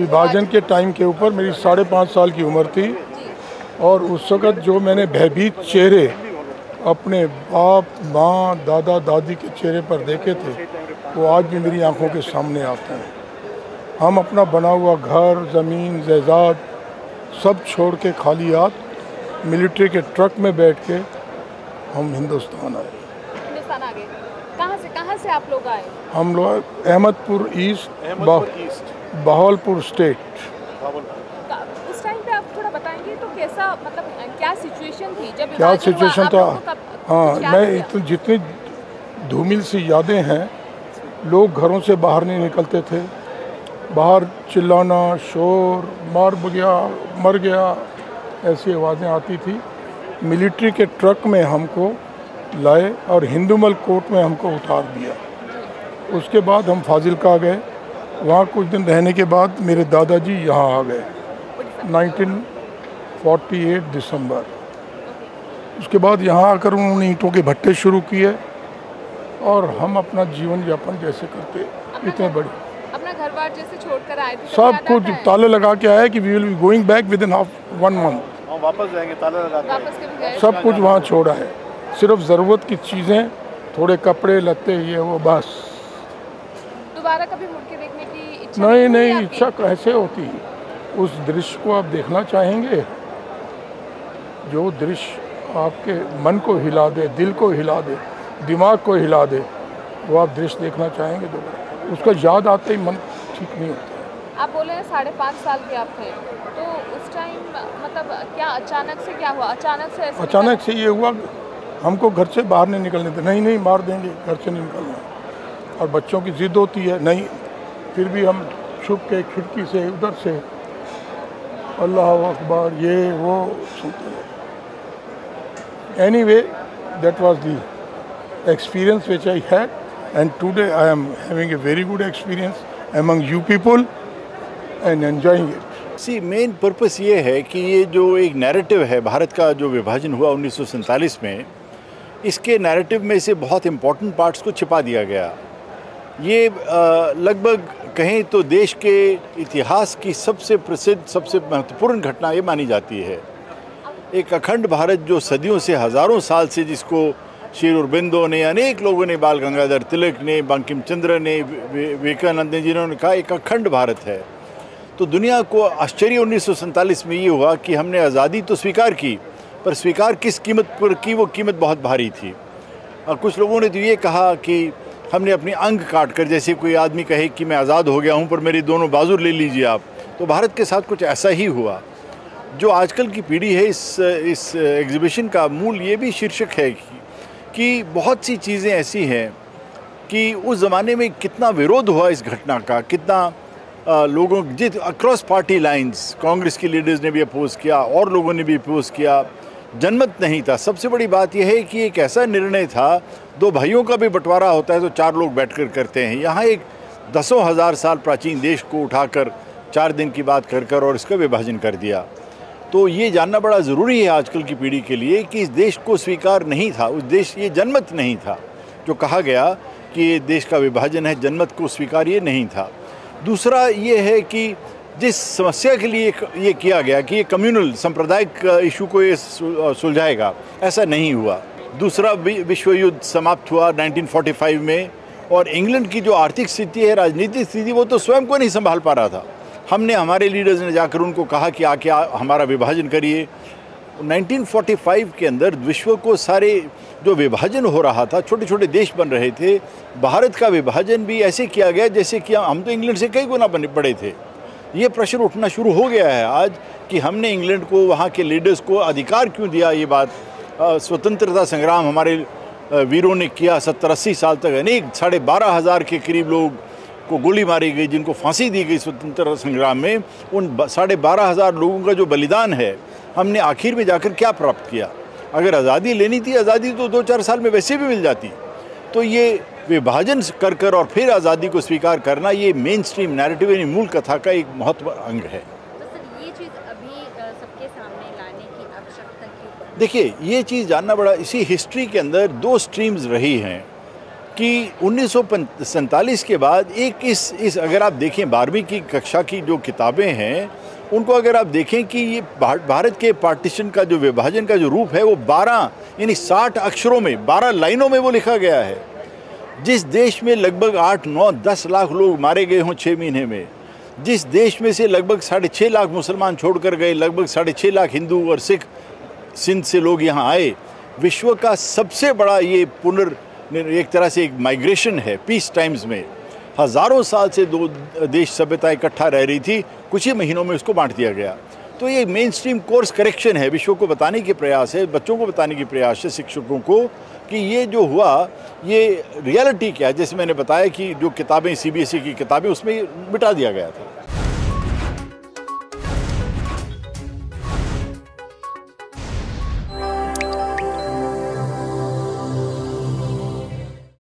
विभाजन के टाइम के ऊपर मेरी 5.5 साल की उम्र थी और उस वक़्त जो मैंने भयभीत चेहरे अपने बाप माँ दादा दादी के चेहरे पर देखे थे वो आज भी मेरी आंखों के सामने आते हैं। हम अपना बना हुआ घर ज़मीन जायदाद सब छोड़ के खाली हाथ मिलिट्री के ट्रक में बैठ के हम हिंदुस्तान आए। कहाँ से आप लोग आए? हम लोग अहमदपुर ईस्ट बहावलपुर स्टेट। उस टाइम पे आप थोड़ा बताएंगे तो कैसा, मतलब क्या सिचुएशन थी? जब क्या सिचुएशन था? हाँ, मैं जितनी धूमिल सी यादें हैं, लोग घरों से बाहर नहीं निकलते थे, बाहर चिल्लाना, शोर, मार गया मर गया ऐसी आवाज़ें आती थी। मिलिट्री के ट्रक में हमको लाए और हिंदूमल कोर्ट में हमको उतार दिया। उसके बाद हम फाजिलका गए, वहाँ कुछ दिन रहने के बाद मेरे दादाजी यहाँ आ गए 1948 दिसंबर। उसके बाद यहाँ आकर उन्होंने ईंटों के भट्टे शुरू किए और हम अपना जीवन यापन जैसे करते इतने बड़े अपना घर-बार जैसे छोड़कर आए थे। सब कुछ ताले लगा के आया कि we will be going back within one month हम वापस जाएंगे, ताला लगा के सब कुछ वहाँ छोड़ा है। सिर्फ ज़रूरत की चीज़ें, थोड़े कपड़े लत्ते ये वो बस। दोबारा कभी मुड़ के देखने की इच्छा नहीं इच्छा कैसे होती? उस दृश्य को आप देखना चाहेंगे जो दृश्य आपके मन को हिला दे, दिल को हिला दे, दिमाग को हिला दे, वो आप दृश्य देखना चाहेंगे दोबारा। उसका याद आते ही मन ठीक नहीं होता। आप बोले 5.5 साल के आप थे तो उस टाइम मतलब क्या अचानक से क्या हुआ? अचानक से ये हुआ हमको घर से बाहर नहीं निकलने देते, नहीं मार देंगे, घर से नहीं निकलना। और बच्चों की ज़िद होती है नहीं, फिर भी हम छुप के खिड़की से उधर से अल्लाह अकबर ये वो सुनते हैं। Anyway that was the experience which I had and today I am having a very good experience among you people and enjoying it. See main purpose ये है कि ये जो एक नैरेटिव है भारत का जो विभाजन हुआ 1947 में, इसके नैरेटिव में से बहुत इम्पॉर्टेंट पार्ट्स को छिपा दिया गया। ये लगभग कहें तो देश के इतिहास की सबसे प्रसिद्ध सबसे महत्वपूर्ण घटना ये मानी जाती है। एक अखंड भारत जो सदियों से हज़ारों साल से जिसको श्री अरबिंदो ने, अनेक लोगों ने, बाल गंगाधर तिलक ने, बंकिम चंद्र ने, विवेकानंद जी ने कहा एक अखंड भारत है। तो दुनिया को आश्चर्य 1947 में ये हुआ कि हमने आज़ादी तो स्वीकार की पर स्वीकार किस कीमत पर की, वो कीमत बहुत भारी थी। और कुछ लोगों ने तो ये कहा कि हमने अपने अंग काट कर, जैसे कोई आदमी कहे कि मैं आज़ाद हो गया हूँ पर मेरे दोनों बाजू ले लीजिए आप, तो भारत के साथ कुछ ऐसा ही हुआ। जो आजकल की पीढ़ी है, इस एग्ज़िबिशन का मूल ये भी शीर्षक है कि बहुत सी चीज़ें ऐसी हैं कि उस ज़माने में कितना विरोध हुआ इस घटना का, कितना लोगों जित अक्रॉस पार्टी लाइन्स कांग्रेस के लीडर्स ने भी अपोज़ किया और लोगों ने भी अपोज़ किया। जनमत नहीं था। सबसे बड़ी बात यह है कि एक ऐसा निर्णय था, दो भाइयों का भी बंटवारा होता है तो 4 लोग बैठकर करते हैं, यहाँ एक 10,000 साल प्राचीन देश को उठाकर 4 दिन की बात कर कर और इसका विभाजन कर दिया। तो ये जानना बड़ा ज़रूरी है आजकल की पीढ़ी के लिए कि इस देश को स्वीकार नहीं था, उस देश ये जनमत नहीं था। जो कहा गया कि ये देश का विभाजन है, जनमत को स्वीकार ये नहीं था। दूसरा ये है कि जिस समस्या के लिए ये किया गया कि ये कम्युनल सांप्रदायिक इशू को ये सुलझाएगा, ऐसा नहीं हुआ। दूसरा विश्व युद्ध समाप्त हुआ 1945 में और इंग्लैंड की जो आर्थिक स्थिति है, राजनीतिक स्थिति, वो तो स्वयं को नहीं संभाल पा रहा था। हमने हमारे लीडर्स ने जाकर उनको कहा कि आके हमारा विभाजन करिए। 1945 के अंदर विश्व को सारे जो विभाजन हो रहा था, छोटे छोटे देश बन रहे थे, भारत का विभाजन भी ऐसे किया गया जैसे कि हम तो इंग्लैंड से कई गुना बड़े थे। ये प्रेशर उठना शुरू हो गया है आज कि हमने इंग्लैंड को, वहाँ के लीडर्स को अधिकार क्यों दिया। ये बात स्वतंत्रता संग्राम हमारे वीरों ने किया 70-80 साल तक, अनेक 12,500 के करीब लोग को गोली मारी गई, जिनको फांसी दी गई स्वतंत्रता संग्राम में। उन 12,500 लोगों का जो बलिदान है, हमने आखिर में जाकर क्या प्राप्त किया? अगर आज़ादी लेनी थी, आज़ादी तो 2-4 साल में वैसे भी मिल जाती। तो ये विभाजन कर कर और फिर आज़ादी को स्वीकार करना, ये मेन स्ट्रीम नैरेटिव यानी मूल कथा का एक महत्वपूर्ण अंग है। तो सर ये चीज़ अभी सबके सामने लाने की आवश्यकता क्यों? देखिए, ये चीज़ जानना बड़ा, इसी हिस्ट्री के अंदर 2 स्ट्रीम्स रही हैं। कि 1947 के बाद एक इस अगर आप देखें 12वीं की कक्षा की जो किताबें हैं उनको अगर आप देखें कि ये भारत के पार्टीशन का जो विभाजन का जो रूप है वो 12 यानी 60 अक्षरों में 12 लाइनों में वो लिखा गया है। जिस देश में लगभग 8, 9, 10 लाख लोग मारे गए हों 6 महीने में, जिस देश में से लगभग 6.5 लाख मुसलमान छोड़ कर गए, लगभग 6.5 लाख हिंदू और सिख सिंध से लोग यहाँ आए, विश्व का सबसे बड़ा ये एक तरह से एक माइग्रेशन है। पीस टाइम्स में हज़ारों साल से दो देश सभ्यता इकट्ठा रह रही थी, कुछ ही महीनों में उसको बांट दिया गया। तो ये मेन स्ट्रीम कोर्स करेक्शन है, विश्व को बताने के प्रयास है, बच्चों को बताने के प्रयास है, शिक्षकों को, कि ये जो हुआ ये रियलिटी क्या है। जैसे मैंने बताया कि जो किताबें CBSE की किताबें उसमें मिटा दिया गया था।